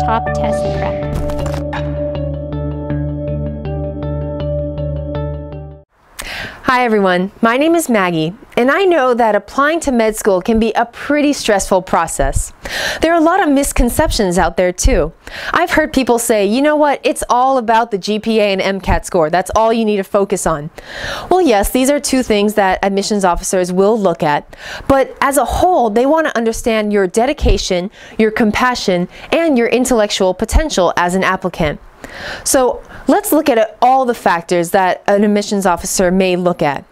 Top Test Prep. Hi everyone, my name is Maggie, and I know that applying to med school can be a pretty stressful process. There are a lot of misconceptions out there too. I've heard people say, you know what, it's all about the GPA and MCAT score, that's all you need to focus on. Well yes, these are two things that admissions officers will look at, but as a whole they want to understand your dedication, your compassion, and your intellectual potential as an applicant. So let's look at all the factors that an admissions officer may look at.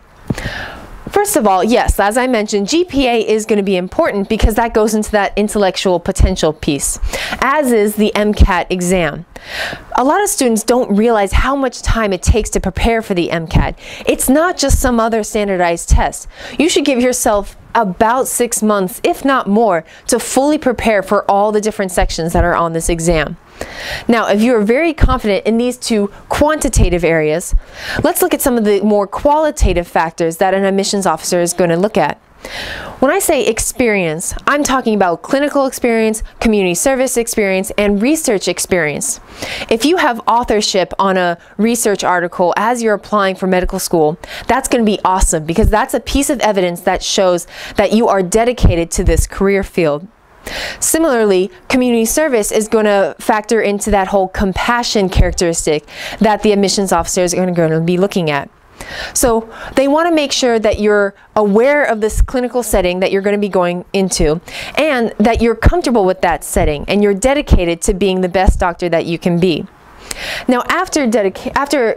First of all, yes, as I mentioned, GPA is going to be important because that goes into that intellectual potential piece, as is the MCAT exam. A lot of students don't realize how much time it takes to prepare for the MCAT. It's not just some other standardized test. You should give yourself about 6 months, if not more, to fully prepare for all the different sections that are on this exam. Now, if you are very confident in these two quantitative areas, let's look at some of the more qualitative factors that an admissions officer is going to look at. When I say experience, I'm talking about clinical experience, community service experience, and research experience. If you have authorship on a research article as you're applying for medical school, that's going to be awesome because that's a piece of evidence that shows that you are dedicated to this career field. Similarly, community service is going to factor into that whole compassion characteristic that the admissions officer is going to be looking at. So they want to make sure that you're aware of this clinical setting that you're going to be going into and that you're comfortable with that setting and you're dedicated to being the best doctor that you can be. Now, after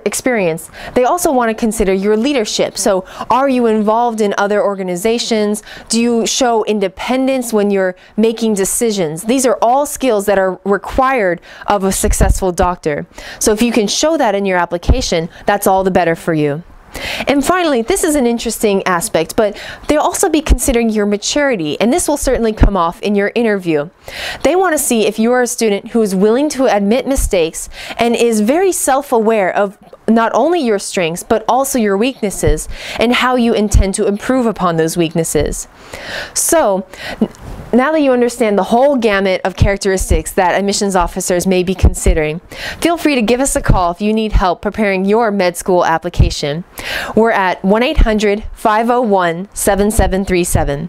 experience, they also want to consider your leadership. So, are you involved in other organizations? Do you show independence when you're making decisions? These are all skills that are required of a successful doctor. So, if you can show that in your application, that's all the better for you. And finally, this is an interesting aspect, but they'll also be considering your maturity, and this will certainly come off in your interview. They want to see if you are a student who is willing to admit mistakes and is very self-aware of not only your strengths, but also your weaknesses and how you intend to improve upon those weaknesses. So, now that you understand the whole gamut of characteristics that admissions officers may be considering, feel free to give us a call if you need help preparing your med school application. We're at 1-800-501-7737.